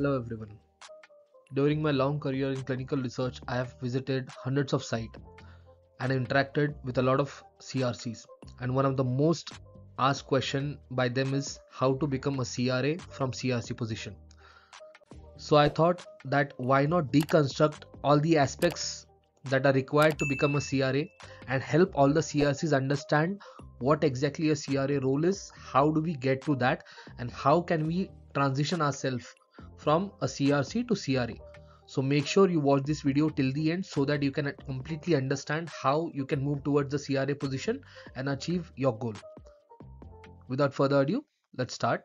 Hello everyone. During my long career in clinical research, I have visited hundreds of sites and interacted with a lot of CRCs. And one of the most asked question by them is how to become a CRA from CRC position. So I thought that why not deconstruct all the aspects that are required to become a CRA and help all the CRCs understand what exactly a CRA role is, how do we get to that, and how can we transition ourselves from a CRC to CRA. So make sure you watch this video till the end so that you can completely understand how you can move towards the CRA position and achieve your goal. Without further ado, let's start.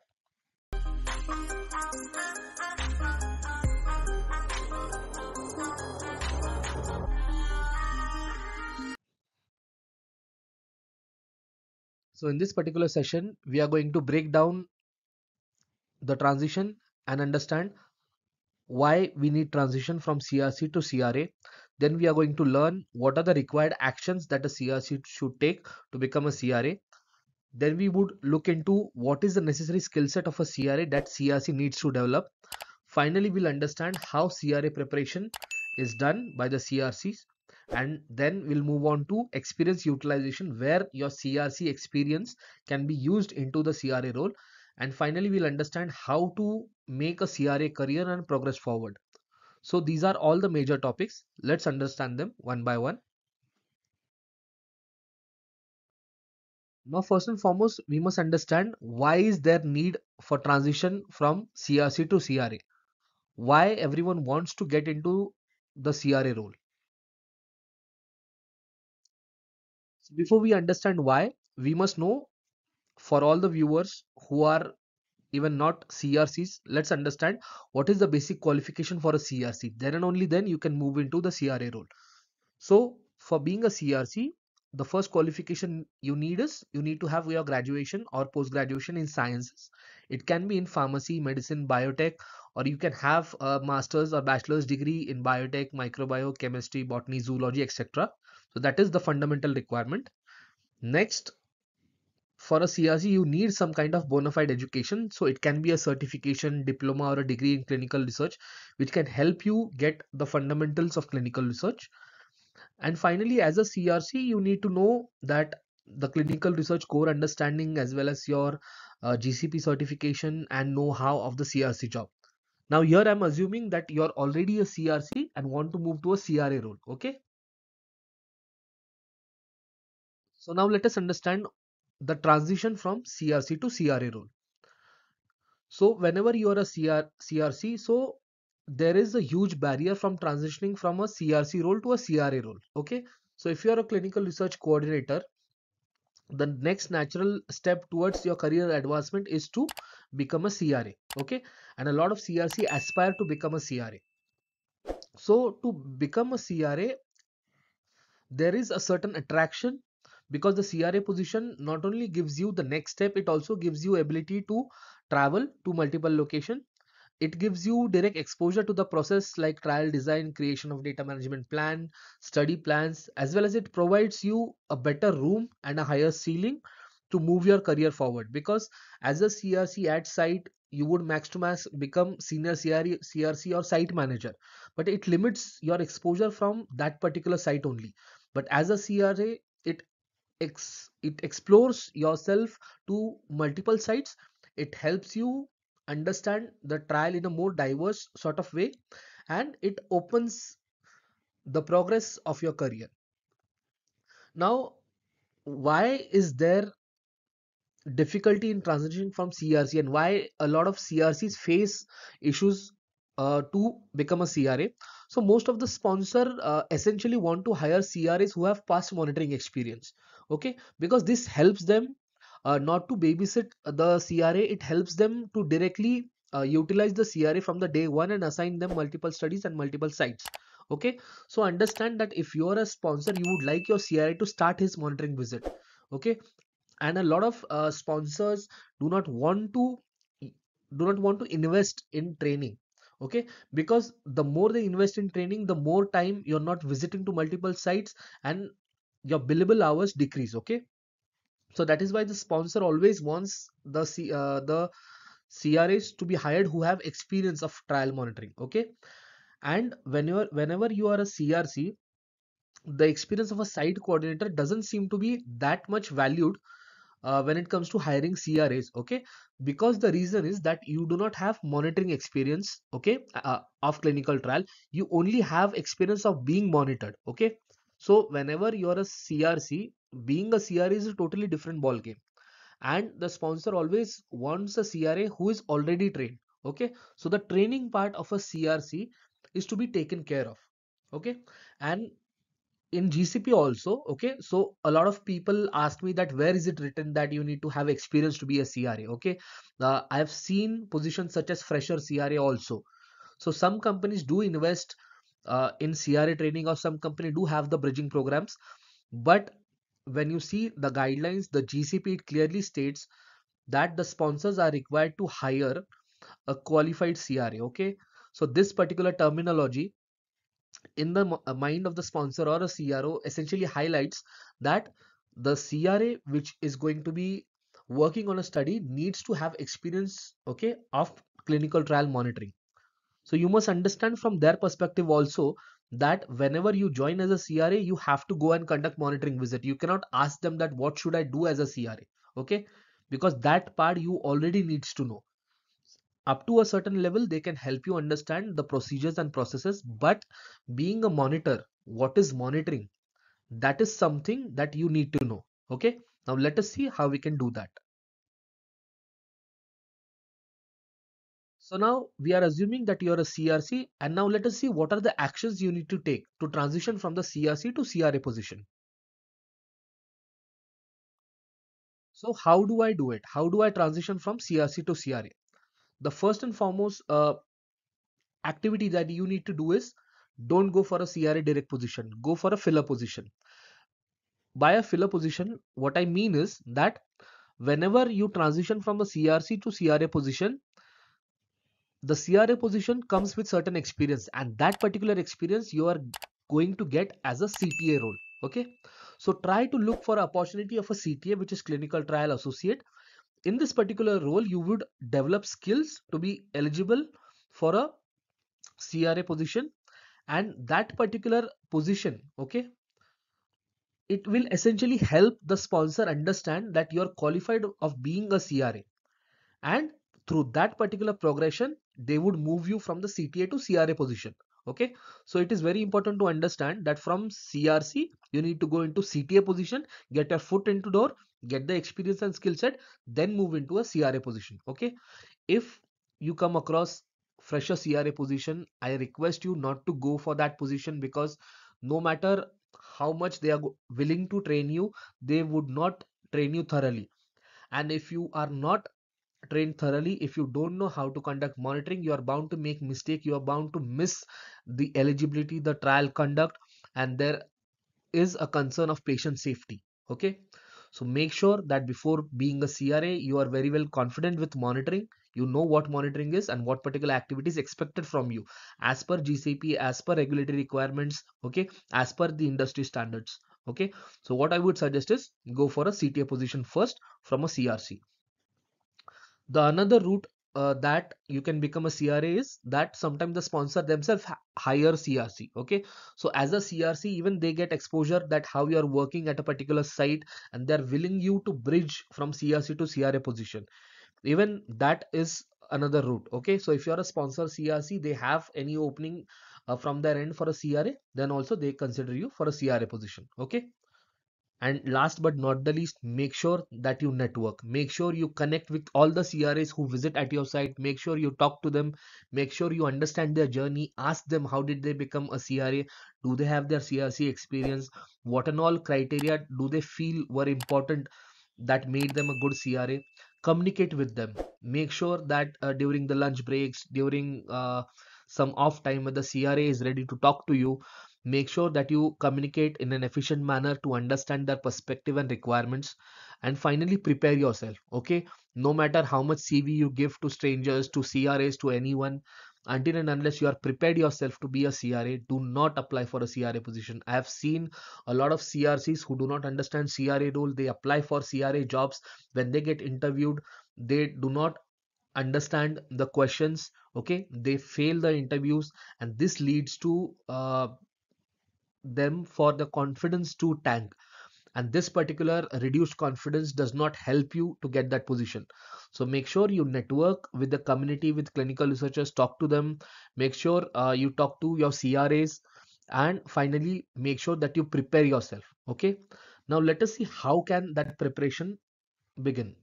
So in this particular session, we are going to break down the transition and understand why we need transition from CRC to CRA. Then we are going to learn what are the required actions that a CRC should take to become a CRA. Then we would look into what is the necessary skill set of a CRA that CRC needs to develop. Finally, we'll understand how CRA preparation is done by the CRCs. And then we'll move on to experience utilization, where your CRC experience can be used into the CRA role. And finally, we'll understand how to make a CRA career and progress forward. So these are all the major topics. Let's understand them one by one. Now, first and foremost, we must understand why is there need for transition from CRC to CRA? Why everyone wants to get into the CRA role? Before we understand why, we must know, for all the viewers who are even not CRCs, let's understand what is the basic qualification for a CRC. Then and only then you can move into the CRA role. So for being a CRC, the first qualification you need is you need to have your graduation or post-graduation in sciences. It can be in pharmacy, medicine, biotech, or you can have a master's or bachelor's degree in biotech, microbiology, chemistry, botany, zoology, etc. So that is the fundamental requirement. Next, for a CRC, you need some kind of bona fide education. So it can be a certification, diploma, or a degree in clinical research, which can help you get the fundamentals of clinical research. And finally, as a CRC, you need to know that the clinical research core understanding as well as your GCP certification and know-how of the CRC job. Now here I'm assuming that you're already a CRC and want to move to a CRA role. Okay. So now let us understand the transition from CRC to CRA role. So whenever you are a CRC, so there is a huge barrier from transitioning from a CRC role to a CRA role. Okay. So if you are a clinical research coordinator, the next natural step towards your career advancement is to become a CRA. Okay. And a lot of CRC aspire to become a CRA. So to become a CRA, there is a certain attraction, because the CRA position not only gives you the next step, it also gives you ability to travel to multiple locations. It gives you direct exposure to the process like trial design, creation of data management plan, study plans, as well as it provides you a better room and a higher ceiling to move your career forward. Because as a CRC at site, you would max to max become senior CRC or site manager, but it limits your exposure from that particular site only. But as a CRA, it explores yourself to multiple sites. It helps you understand the trial in a more diverse sort of way, and it opens the progress of your career. Now, why is there difficulty in transitioning from CRC, and why a lot of CRCs face issues to become a CRA? So most of the sponsors essentially want to hire CRAs who have past monitoring experience. Okay, because this helps them not to babysit the CRA. It helps them to directly utilize the CRA from the day one and assign them multiple studies and multiple sites. Okay, so understand that if you are a sponsor, you would like your CRA to start his monitoring visit. Okay, and a lot of sponsors do not want to invest in training. Okay, because the more they invest in training, the more time you're not visiting to multiple sites and your billable hours decrease. Okay, so that is why the sponsor always wants the CRAs to be hired who have experience of trial monitoring. Okay, and whenever you are a CRC, the experience of a site coordinator doesn't seem to be that much valued when it comes to hiring CRAs. Okay, because the reason is that you do not have monitoring experience. Okay, of clinical trial, you only have experience of being monitored. Okay, so whenever you are a CRC, being a CRA is a totally different ball game. And the sponsor always wants a CRA who is already trained. Okay, so the training part of a CRC is to be taken care of. Okay, and in GCP also. Okay, so a lot of people asked me that where is it written that you need to have experience to be a CRA. Okay, I have seen positions such as fresher CRA also. So some companies do invest in CRA training, or some company do have the bridging programs, but when you see the guidelines, the GCP, it clearly states that the sponsors are required to hire a qualified CRA. Okay, so this particular terminology in the mind of the sponsor or a CRO essentially highlights that the CRA which is going to be working on a study needs to have experience, okay, of clinical trial monitoring. So you must understand from their perspective also that whenever you join as a CRA, you have to go and conduct monitoring visit. You cannot ask them that what should I do as a CRA, okay, because that part you already needs to know. Up to a certain level, they can help you understand the procedures and processes, but being a monitor, what is monitoring? That is something that you need to know. Okay, now let us see how we can do that. So now we are assuming that you are a CRC, and now let us see what are the actions you need to take to transition from the CRC to CRA position. So how do I do it? How do I transition from CRC to CRA? The first and foremost activity that you need to do is don't go for a CRA direct position, go for a filler position. By a filler position, what I mean is that whenever you transition from a CRC to CRA position, the CRA position comes with certain experience, and that particular experience you are going to get as a CTA role. Okay, so try to look for opportunity of a CTA, which is clinical trial associate. In this particular role, you would develop skills to be eligible for a CRA position, and that particular position, okay, it will essentially help the sponsor understand that you are qualified of being a CRA, and through that particular progression, they would move you from the CTA to CRA position. Okay, so it is very important to understand that from CRC, you need to go into CTA position, get your foot into door, get the experience and skill set, then move into a CRA position. Okay, if you come across fresher CRA position, I request you not to go for that position, because no matter how much they are willing to train you, they would not train you thoroughly. And if you are not trained thoroughly, if you don't know how to conduct monitoring, you are bound to make mistake, you are bound to miss the eligibility, the trial conduct, and there is a concern of patient safety. Okay, so make sure that before being a CRA, you are very well confident with monitoring. You know what monitoring is and what particular activity is expected from you as per GCP, as per regulatory requirements, okay, as per the industry standards. Okay, so what I would suggest is go for a CTA position first from a CRC. The another route that you can become a CRA is that sometimes the sponsor themselves hire CRC. Okay, so as a CRC, even they get exposure that how you are working at a particular site, and they're willing you to bridge from CRC to CRA position. Even that is another route. Okay, so if you are a sponsor CRC, they have any opening from their end for a CRA, then also they consider you for a CRA position. Okay. And last but not the least, make sure that you network, make sure you connect with all the CRAs who visit at your site, make sure you talk to them, make sure you understand their journey, ask them how did they become a CRA, do they have their CRC experience, what and all criteria do they feel were important that made them a good CRA. Communicate with them, make sure that during the lunch breaks, during some off time, when the CRA is ready to talk to you, make sure that you communicate in an efficient manner to understand their perspective and requirements. And finally, prepare yourself. Okay, no matter how much CV you give to strangers, to CRAs, to anyone, until and unless you are prepared yourself to be a CRA, do not apply for a CRA position. I have seen a lot of CRCs who do not understand CRA role. They apply for CRA jobs. When they get interviewed, they do not understand the questions, okay, they fail the interviews, and this leads to them for the confidence to tank, and this particular reduced confidence does not help you to get that position. So make sure you network with the community, with clinical researchers, talk to them, make sure you talk to your CRAs, and finally make sure that you prepare yourself. Okay, now let us see how can that preparation begin.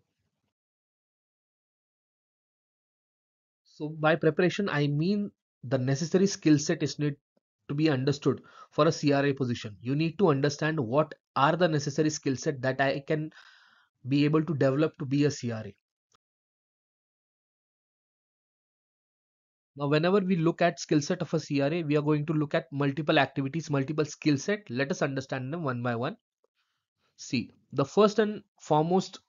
So by preparation I mean the necessary skill set is needed to be understood for a CRA position. You need to understand what are the necessary skill set that I can be able to develop to be a CRA. Now whenever we look at skill set of a CRA, we are going to look at multiple activities, multiple skill set. Let us understand them one by one. See, the first and foremost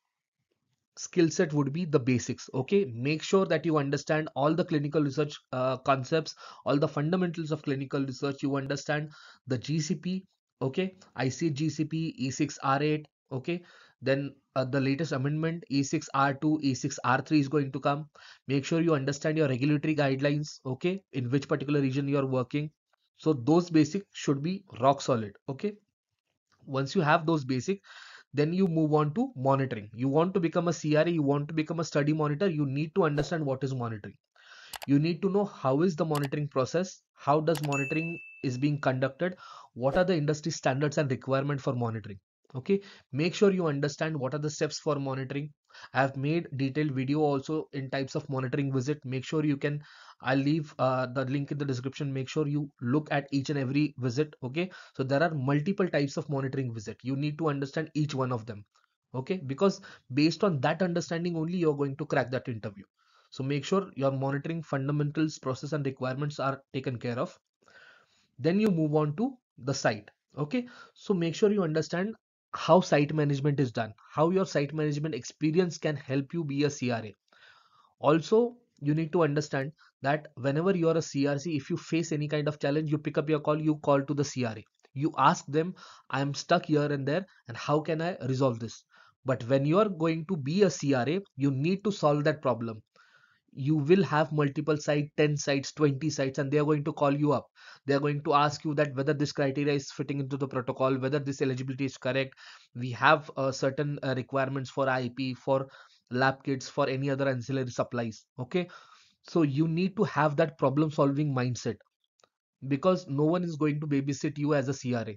skill set would be the basics. Okay, make sure that you understand all the clinical research concepts, all the fundamentals of clinical research. You understand the GCP, okay, ICH-GCP, E6R8, okay, then the latest amendment E6R2, E6R3 is going to come. Make sure you understand your regulatory guidelines, okay, in which particular region you are working. So those basics should be rock solid. Okay, once you have those basics, then you move on to monitoring. You want to become a CRA, you want to become a study monitor, you need to understand what is monitoring. You need to know how is the monitoring process, how does monitoring is being conducted, what are the industry standards and requirement for monitoring. Okay, make sure you understand what are the steps for monitoring. I have made detailed video also in types of monitoring visit. Make sure you can, I'll leave the link in the description. Make sure you look at each and every visit. Okay, so there are multiple types of monitoring visit. You need to understand each one of them. Okay, because based on that understanding only you're going to crack that interview. So make sure your monitoring fundamentals, process and requirements are taken care of. Then you move on to the site. Okay, so make sure you understand how site management is done, how your site management experience can help you be a CRA. Also, you need to understand that whenever you are a CRC, if you face any kind of challenge, you pick up your call, you call to the CRA. You ask them, I am stuck here and there, and how can I resolve this? But when you are going to be a CRA, you need to solve that problem. You will have multiple sites, 10 sites, 20 sites, and they are going to call you up. They are going to ask you that whether this criteria is fitting into the protocol, whether this eligibility is correct. We have certain requirements for IP, for lab kits, for any other ancillary supplies. Okay, so you need to have that problem solving mindset, because no one is going to babysit you as a CRA.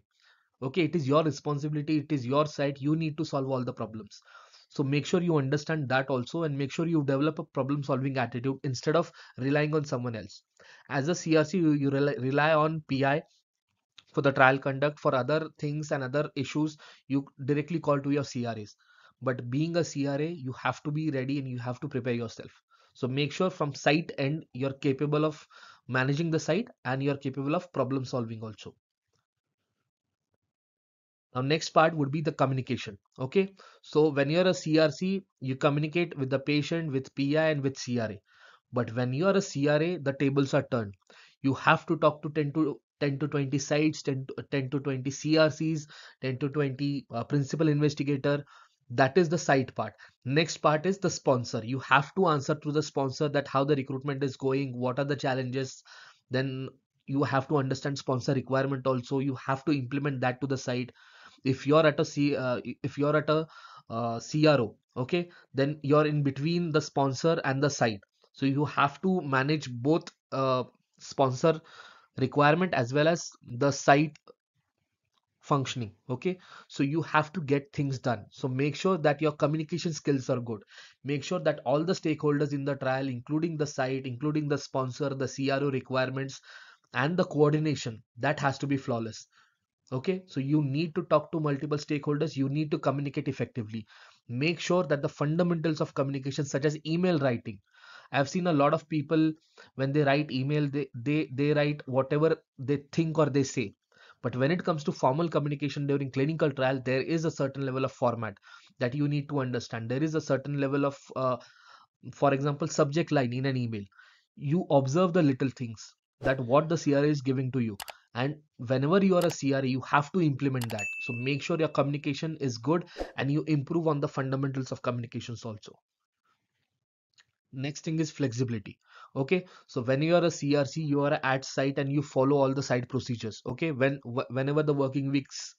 Okay, it is your responsibility, it is your site, you need to solve all the problems. So make sure you understand that also, and make sure you develop a problem solving attitude instead of relying on someone else. As a CRC, you rely on PI for the trial conduct, for other things and other issues. You directly call to your CRAs. But being a CRA, you have to be ready and you have to prepare yourself. So make sure from site end, you're capable of managing the site and you're capable of problem solving also. Now next part would be the communication. Okay, so when you're a CRC, you communicate with the patient, with PI and with CRA. But when you're a CRA, the tables are turned. You have to talk to 10 to 20 sites, 10 to 20 CRCs, 10 to 20 principal investigator. That is the site part. Next part is the sponsor. You have to answer to the sponsor that how the recruitment is going, what are the challenges. Then you have to understand sponsor requirement also. You have to implement that to the site. If you're at a CRO, okay, then you're in between the sponsor and the site. So you have to manage both sponsor requirement as well as the site functioning. Okay, so you have to get things done. So make sure that your communication skills are good. Make sure that all the stakeholders in the trial, including the site, including the sponsor, the CRO requirements, and the coordination, that has to be flawless. Okay, so you need to talk to multiple stakeholders. You need to communicate effectively. Make sure that the fundamentals of communication, such as email writing. I've seen a lot of people when they write email, they write whatever they think or they say. But when it comes to formal communication during clinical trial, there is a certain level of format that you need to understand. There is a certain level of, for example, subject line in an email. You observe the little things that what the CRA is giving to you. And whenever you are a CRA, you have to implement that. So make sure your communication is good and you improve on the fundamentals of communications also. Next thing is flexibility. Okay, so when you are a CRC, you are at site and you follow all the site procedures. Okay, whenever the working weeks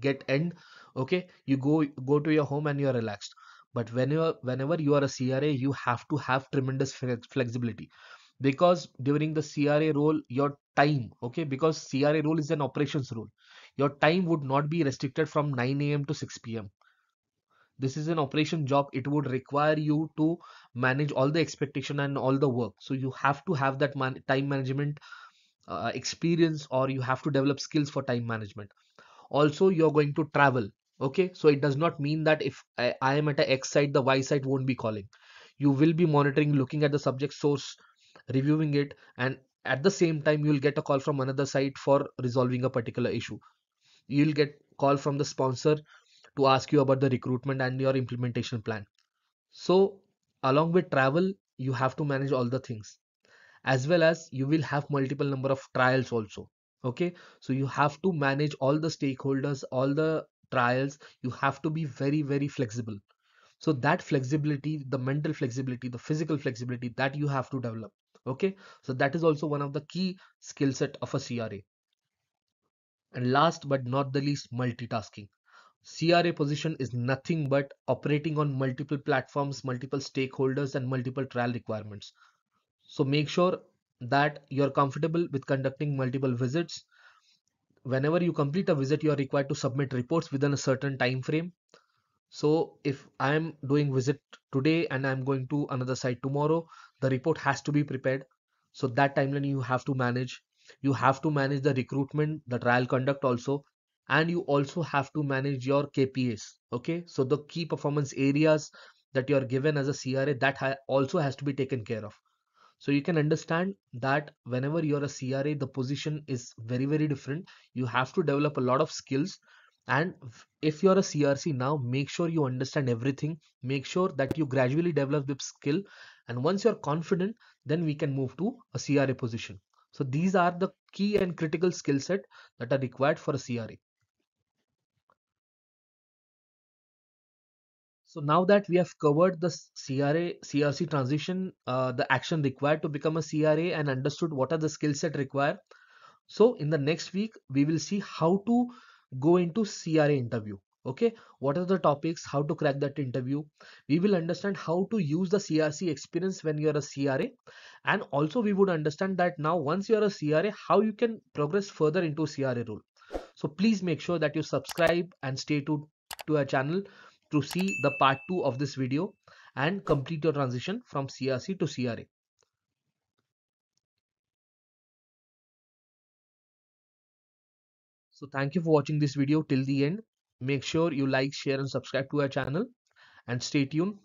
get end, okay, you go to your home and you are relaxed. But whenever you are a CRA, you have to have tremendous flexibility, because during the CRA role, your time, okay, because CRA role is an operations role, your time would not be restricted from 9 AM to 6 PM. This is an operation job. It would require you to manage all the expectation and all the work. So you have to have that time management experience, or you have to develop skills for time management. Also, you're going to travel. Okay, so it does not mean that if I am at a X site, the Y site won't be calling. You will be monitoring, looking at the subject source, reviewing it, and at the same time, you'll get a call from another site for resolving a particular issue. You'll get call from the sponsor to ask you about the recruitment and your implementation plan. So along with travel, you have to manage all the things, as well as you will have multiple number of trials also. Okay, so you have to manage all the stakeholders, all the trials. You have to be very, very flexible. So that flexibility, the mental flexibility, the physical flexibility, that you have to develop. Okay, so that is also one of the key skill set of a CRA. And last but not the least, multitasking. CRA position is nothing but operating on multiple platforms, multiple stakeholders, and multiple trial requirements. So make sure that you're comfortable with conducting multiple visits. Whenever you complete a visit, you are required to submit reports within a certain time frame. So if I'm doing visit today and I'm going to another site tomorrow, the report has to be prepared. So that timeline you have to manage. You have to manage the recruitment, the trial conduct also. And you also have to manage your KPAs. Okay, so the key performance areas that you are given as a CRA, that also has to be taken care of. So you can understand that whenever you're a CRA, the position is very, very different. You have to develop a lot of skills. And if you're a CRC now, make sure you understand everything. Make sure that you gradually develop this skill. And once you're confident, then we can move to a CRA position. So these are the key and critical skill set that are required for a CRA. So now that we have covered the CRC transition, the action required to become a CRA, and understood what are the skill set required. So in the next week, we will see how to go into CRA interview. Okay, what are the topics, how to crack that interview. We will understand how to use the CRC experience when you're a CRA. And also we would understand that now once you're a CRA, how you can progress further into CRA role. So please make sure that you subscribe and stay tuned to our channel to see the part 2 of this video and complete your transition from CRC to CRA. So thank you for watching this video till the end. Make sure you like, share and subscribe to our channel, and stay tuned.